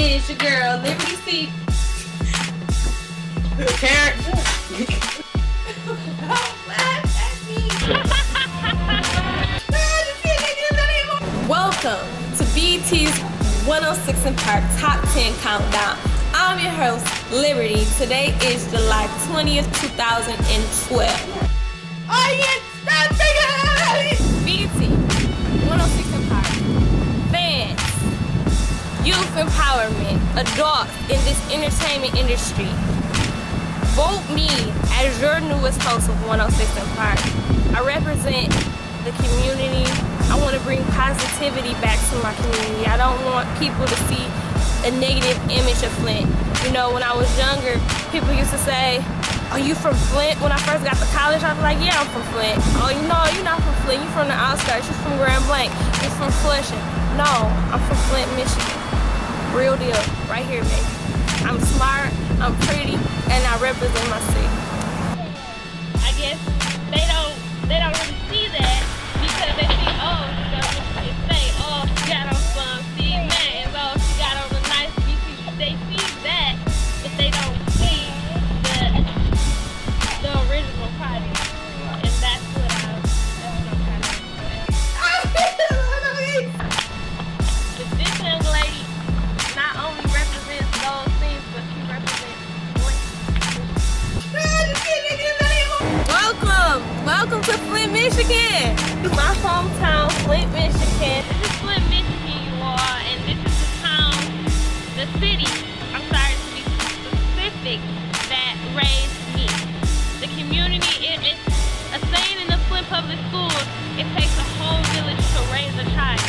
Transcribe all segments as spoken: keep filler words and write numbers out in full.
is your girl, Liberty C. Terrence. Welcome to B E T's one oh six and Park Top ten Countdown. I'm your host, Liberty. Today is July twentieth, two thousand twelve. Oh yes, that's big. B E T, one oh six and Park, fans, youth empowerment, adults in this entertainment industry. Vote me as your newest host of one oh six and Park. I represent the community. I want to bring positivity back to my community. I don't want people to see a negative image of Flint. You know, when I was younger, people used to say, "Are you from Flint?" When I first got to college, I was like, "Yeah, I'm from Flint." "Oh, you know, you're not from Flint. You're from the outskirts. You're from Grand Blanc. You're from Flushing." "No, I'm from Flint, Michigan. Real deal, right here, baby. I'm smart, I'm pretty, and I represent my city." I guess they don't, they don't really see that because they see, oh, so they say, "Oh, she got on some C mans. Oh, she got on a nice B C." They see that, but they don't see the. The original party, and that's what I was, that's what I'm trying to do. But this young lady not only represents those things, but she represents Flint. Welcome, welcome to Flint, Michigan. My hometown, Flint, Michigan. This is Flint, Michigan, you all, and this is the town, the city, I'm sorry to be specific, that raised the community. It, it's a saying in the Flint Public Schools, it takes a whole village to raise a child.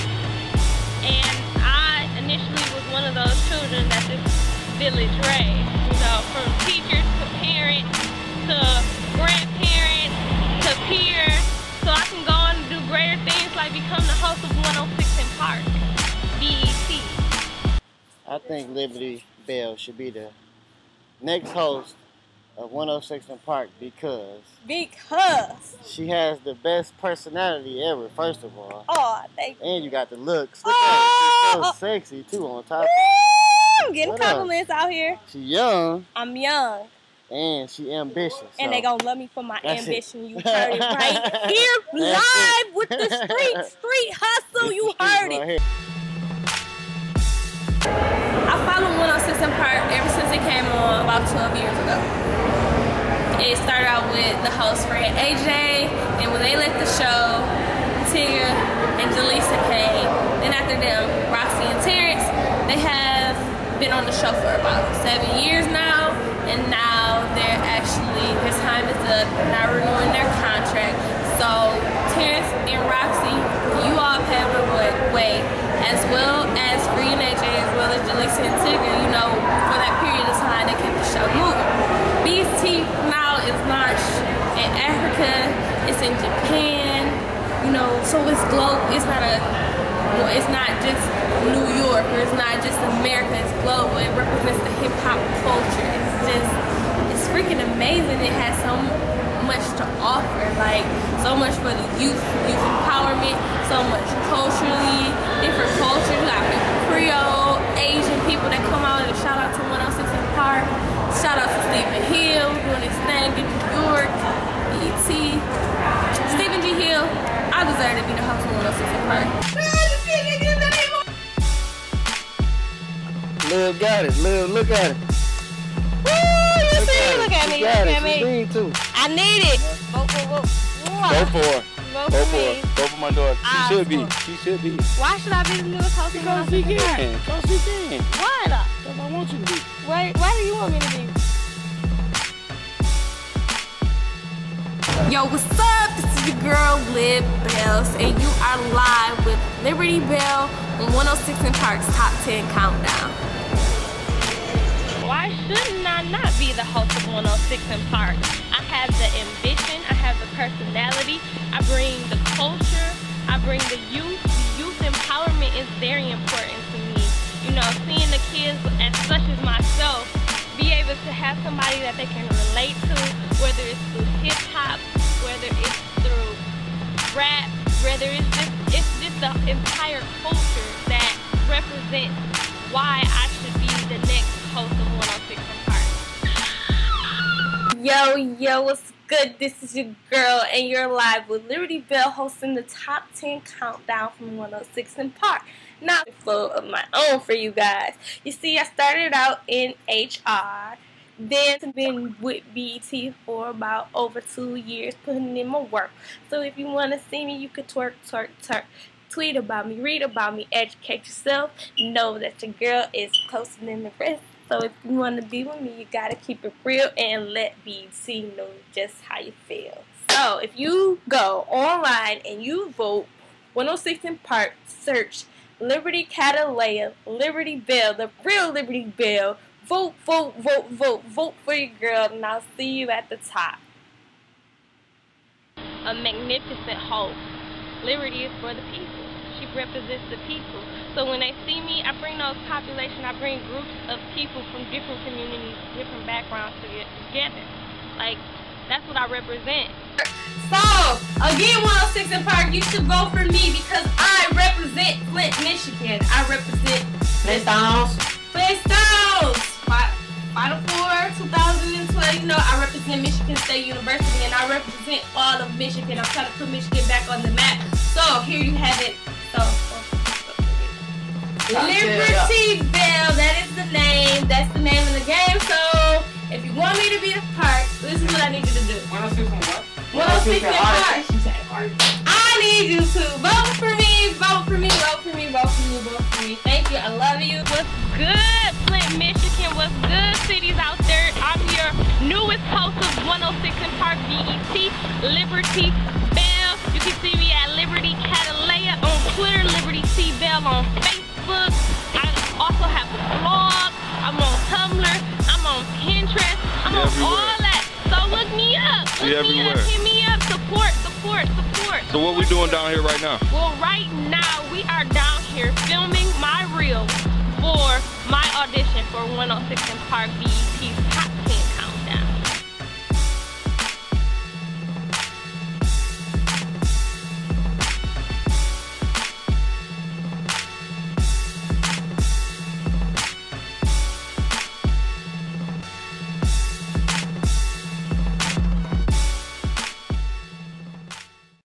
And I initially was one of those children that this village raised. You know, from teachers to parents to grandparents to peers. So I can go on and do greater things like become the host of one oh six and Park, B E T. I think Liberty Bell should be the next host of one oh six and Park because because she has the best personality ever. First of all, oh, thank you. And you got the looks. Look oh, at her. She's so sexy too. On top, ooh, I'm getting what compliments up? Out here. She young. I'm young. And she ambitious. And so they gonna love me for my that's ambition. It. You heard it right here, live it. With the street street hustle. You heard right it. I followed one oh six and Park ever since it came on about twelve years ago. It started out with the host friend A J, and when they left the show, Tigger and Julissa came. Then after them, Roxy and Terrence. They have been on the show for about seven years now, and now they're actually, their time is up, not renewing their contract. So Terrence and Roxy, you all paved the way, as well as Free and A J, as well as Julissa and Tigger, you know, for that period of time they kept the show moving. B E T now is launched in Africa, it's in Japan, you know, so it's global. It's not a, well, it's not just New York, or it's not just America, it's global. It represents the hip hop culture. It's just, it's freaking amazing. It has so much to offer, like so much for the youth, youth empowerment, so much culturally, different cultures. You got Creole, Asian people that come out, and shout out to one oh six and Park. Shout out to Stephen Hill, doing his thing in New York, B E T. Stephen G. Hill, I deserve to be the host of one oh six and Park. Lil got it, Lil, look at it. Woo, you look see, at look at me, you look at me. Look at me. I need it. Go for, go for, go for, go for, go for my daughter. She I should be, she should be. Why should I be the newest host of one oh six and Park? Because she can. What? Because I want you to be. Why, why do you want me to be? Yo, what's up? This is your girl, Lib Bells, and you are live with Liberty Bell on one oh six and Park's Top ten Countdown. Why shouldn't I not be the host of one oh six and Park? I have the ambition, I have the personality, I bring the culture, I bring the youth. The youth empowerment is very important to me. You know, seeing the kids as such as myself be able to have somebody that they can relate to, whether it's through hip hop, whether it's through rap, whether it's just it's just the entire culture that represents why I should be Yo, yo, what's good? This is your girl, and you're live with Liberty Bell hosting the top ten countdown from one oh six and Park. Not a flow of my own for you guys. You see, I started out in H R, then been with B E T for about over two years, putting in my work. So if you want to see me, you could twerk, twerk, twerk. Tweet about me, read about me, educate yourself. Know that your girl is closer than the rest. So if you want to be with me, you got to keep it real and let B E T know just how you feel. So if you go online and you vote one oh six and Park, search Liberty Cattleya, Liberty Bell, the real Liberty Bell. Vote, vote, vote, vote, vote for your girl, and I'll see you at the top. A magnificent hope. Liberty is for the people. She represents the people. So when they see me, I bring those population, I bring groups of people from different communities, different backgrounds together. Like, that's what I represent. So, again, one oh six and Park, you should vote for me because I represent Flint, Michigan. I represent Flint Stones. Flint Stones! Final Four twenty twelve, you know, I represent Michigan State University and I represent all of Michigan. I'm trying to put Michigan back on the map. So, here you have it. So, Liberty Bell, that is the name. That's the name of the game. So, if you want me to be the Park, this is what I need you to do. one oh six and what? one oh six and Park. I need you to vote for me, vote for me, vote for me, vote for me, vote for me. Thank you. I love you. What's good, Flint, Michigan? What's good, cities out there? I'm your newest host of one oh six and Park, B E T, Liberty Bell. You can see me at Liberty Cattleya on Twitter, Liberty C. Bell on Facebook. I also have a blog, I'm on Tumblr, I'm on Pinterest, I'm on all that. So look me up, look me up, hit me up, support, support, support. So what we doing down here right now? Well, right now we are down here filming my reel for my audition for one oh six and Park B E T.